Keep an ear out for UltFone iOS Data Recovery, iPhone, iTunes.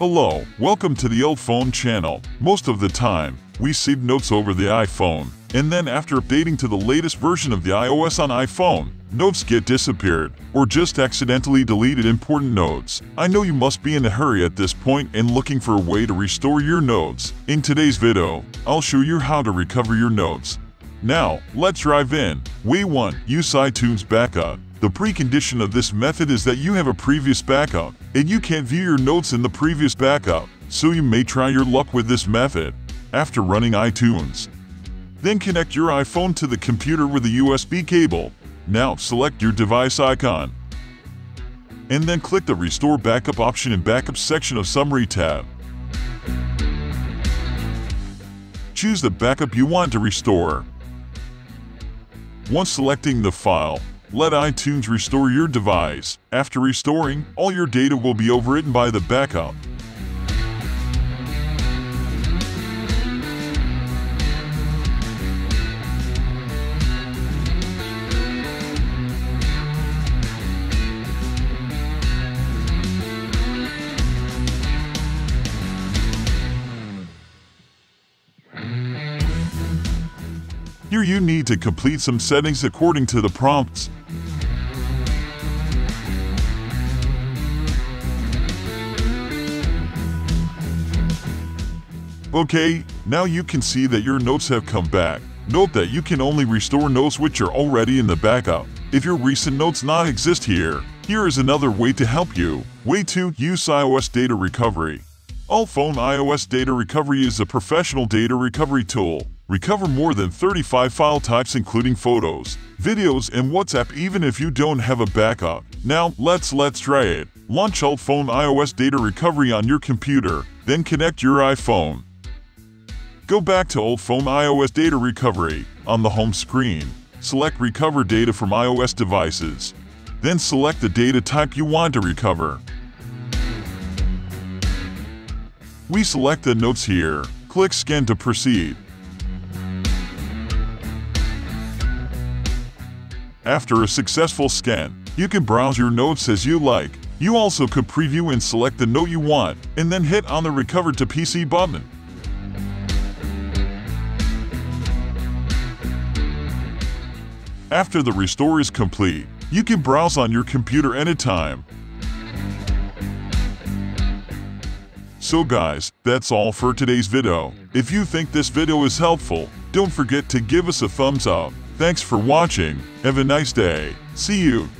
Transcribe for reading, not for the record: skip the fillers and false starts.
Hello, welcome to the UltFone channel. Most of the time, we save notes over the iPhone, and then after updating to the latest version of the iOS on iPhone, notes get disappeared, or just accidentally deleted important notes. I know you must be in a hurry at this point and looking for a way to restore your notes. In today's video, I'll show you how to recover your notes. Now, let's dive in. Way 1. Use iTunes Backup. The precondition of this method is that you have a previous backup, and you can't view your notes in the previous backup, so you may try your luck with this method. After running iTunes, then connect your iPhone to the computer with a USB cable. Now select your device icon, and then click the Restore Backup option in Backup section of Summary tab. Choose the backup you want to restore. Once selecting the file, let iTunes restore your device. After restoring, all your data will be overwritten by the backup. Here you need to complete some settings according to the prompts. Okay, now you can see that your notes have come back. Note that you can only restore notes which are already in the backup. If your recent notes not exist here, here is another way to help you. Way 2. Use iOS Data Recovery. UltFone iOS Data Recovery is a professional data recovery tool. Recover more than 35 file types including photos, videos, and WhatsApp even if you don't have a backup. Now, let's try it. Launch UltFone iOS Data Recovery on your computer, then connect your iPhone. Go back to UltFone iOS Data Recovery. On the home screen, select Recover Data from iOS Devices. Then select the data type you want to recover. We select the notes here. Click Scan to proceed. After a successful scan, you can browse your notes as you like. You also could preview and select the note you want, and then hit on the Recover to PC button. After the restore is complete, you can browse on your computer anytime. So guys, that's all for today's video. If you think this video is helpful, don't forget to give us a thumbs up. Thanks for watching. Have a nice day. See you.